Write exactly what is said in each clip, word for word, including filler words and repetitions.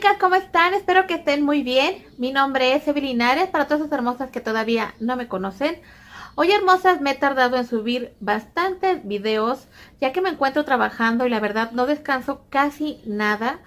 chicas, ¿cómo están? Espero que estén muy bien. Mi nombre es Evy Linares, para todas esas hermosas que todavía no me conocen. Hoy, hermosas, me he tardado en subir bastantes videos, ya que me encuentro trabajando y la verdad no descanso casi nada.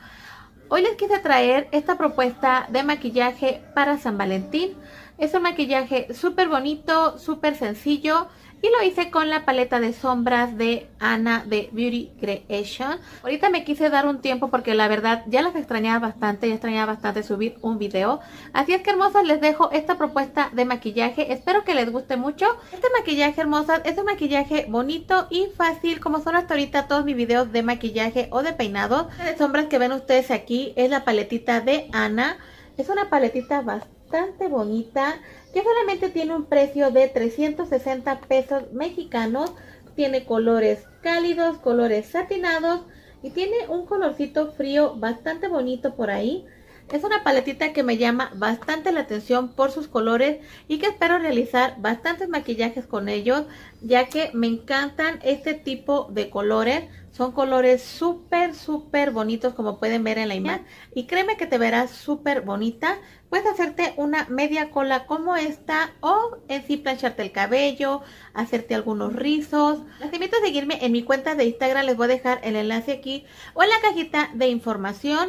Hoy les quise traer esta propuesta de maquillaje para San Valentín. Es un maquillaje súper bonito, súper sencillo. Y lo hice con la paleta de sombras de Ana de Beauty Creation. Ahorita me quise dar un tiempo porque la verdad ya las extrañaba bastante. Ya extrañaba bastante subir un video. Así es que, hermosas, les dejo esta propuesta de maquillaje. Espero que les guste mucho. Este maquillaje, hermosas, es un maquillaje bonito y fácil. Como son hasta ahorita todos mis videos de maquillaje o de peinado. La de sombras que ven ustedes aquí es la paletita de Ana. Es una paletita bastante... bastante bonita, que solamente tiene un precio de trescientos sesenta pesos mexicanos. Tiene colores cálidos, colores satinados y tiene un colorcito frío bastante bonito por ahí. Es una paletita que me llama bastante la atención por sus colores y que espero realizar bastantes maquillajes con ellos, ya que me encantan este tipo de colores. Son colores súper, súper bonitos, como pueden ver en la imagen. Y créeme que te verás súper bonita. Puedes hacerte una media cola como esta o en sí plancharte el cabello, hacerte algunos rizos. Les invito a seguirme en mi cuenta de Instagram. Les voy a dejar el enlace aquí o en la cajita de información.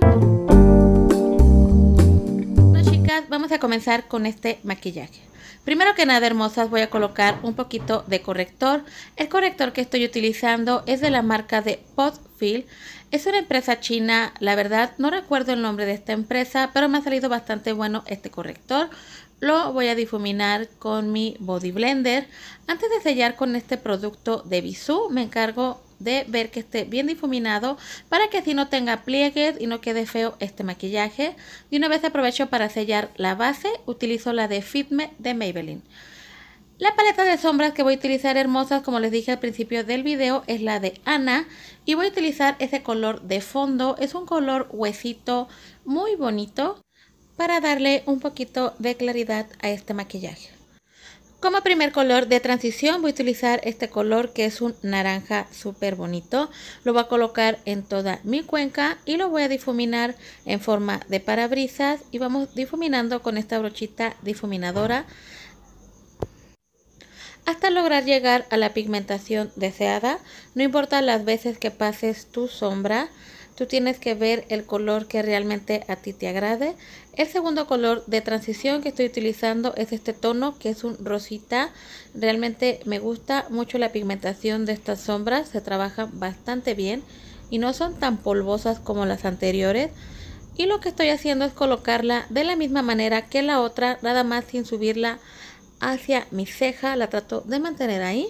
Bueno, chicas, vamos a comenzar con este maquillaje. Primero que nada, hermosas, voy a colocar un poquito de corrector. El corrector que estoy utilizando es de la marca de Pot Fill. Es una empresa china, la verdad no recuerdo el nombre de esta empresa, pero me ha salido bastante bueno este corrector. Lo voy a difuminar con mi body blender. Antes de sellar con este producto de Bisú, me encargo de ver que esté bien difuminado para que así no tenga pliegues y no quede feo este maquillaje. De una vez aprovecho para sellar la base, utilizo la de Fitme de Maybelline. La paleta de sombras que voy a utilizar, hermosas, como les dije al principio del video, es la de Ana y voy a utilizar ese color de fondo. Es un color huesito muy bonito para darle un poquito de claridad a este maquillaje. Como primer color de transición voy a utilizar este color que es un naranja súper bonito. Lo voy a colocar en toda mi cuenca y lo voy a difuminar en forma de parabrisas. Y vamos difuminando con esta brochita difuminadora hasta lograr llegar a la pigmentación deseada. No importa las veces que pases tu sombra, tú tienes que ver el color que realmente a ti te agrade. El segundo color de transición que estoy utilizando es este tono que es un rosita. Realmente me gusta mucho la pigmentación de estas sombras. Se trabajan bastante bien y no son tan polvosas como las anteriores. Y lo que estoy haciendo es colocarla de la misma manera que la otra, nada más sin subirla hacia mi ceja. La trato de mantener ahí.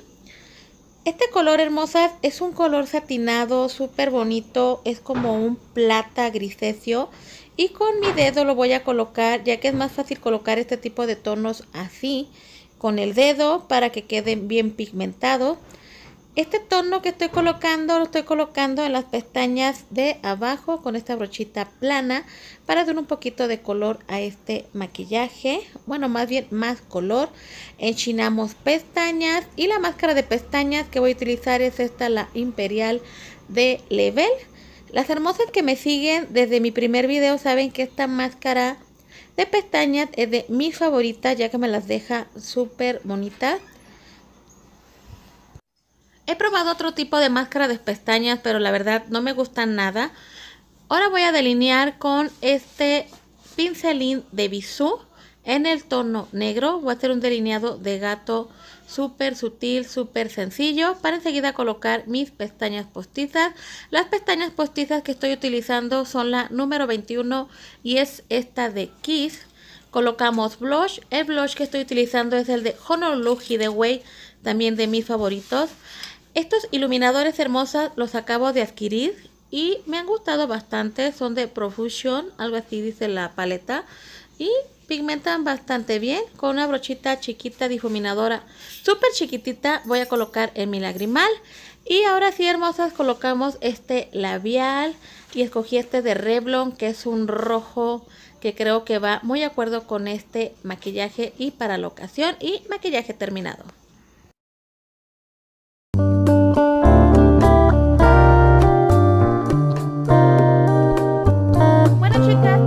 Este color, hermosas, es un color satinado, súper bonito, es como un plata grisáceo y con mi dedo lo voy a colocar, ya que es más fácil colocar este tipo de tonos así, con el dedo, para que queden bien pigmentados. Este tono que estoy colocando, lo estoy colocando en las pestañas de abajo con esta brochita plana para dar un poquito de color a este maquillaje. Bueno, más bien más color. Enchinamos pestañas y la máscara de pestañas que voy a utilizar es esta, la Imperial de Level. Las hermosas que me siguen desde mi primer video saben que esta máscara de pestañas es de mis favoritas, ya que me las deja súper bonitas. He probado otro tipo de máscara de pestañas, pero la verdad no me gustan nada. Ahora voy a delinear con este pincelín de Bisú en el tono negro. Voy a hacer un delineado de gato súper sutil, súper sencillo, para enseguida colocar mis pestañas postizas. Las pestañas postizas que estoy utilizando son la número veintiuno y es esta de Kiss. Colocamos blush. El blush que estoy utilizando es el de Honolulu Hideaway, también de mis favoritos. Estos iluminadores, hermosas, los acabo de adquirir y me han gustado bastante. Son de Profusion, algo así dice la paleta. Y pigmentan bastante bien. Con una brochita chiquita difuminadora, súper chiquitita, voy a colocar en mi lagrimal. Y ahora sí, hermosas, colocamos este labial. Y escogí este de Revlon, que es un rojo que creo que va muy de acuerdo con este maquillaje y para la ocasión. Y maquillaje terminado. Bueno, chicas,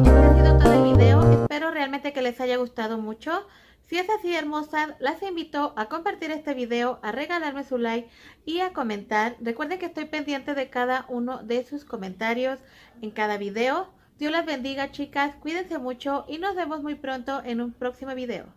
haya gustado mucho. Si es así, hermosas, las invito a compartir este video, a regalarme su like y a comentar. Recuerden que estoy pendiente de cada uno de sus comentarios en cada video. Dios las bendiga, chicas, cuídense mucho y nos vemos muy pronto en un próximo video.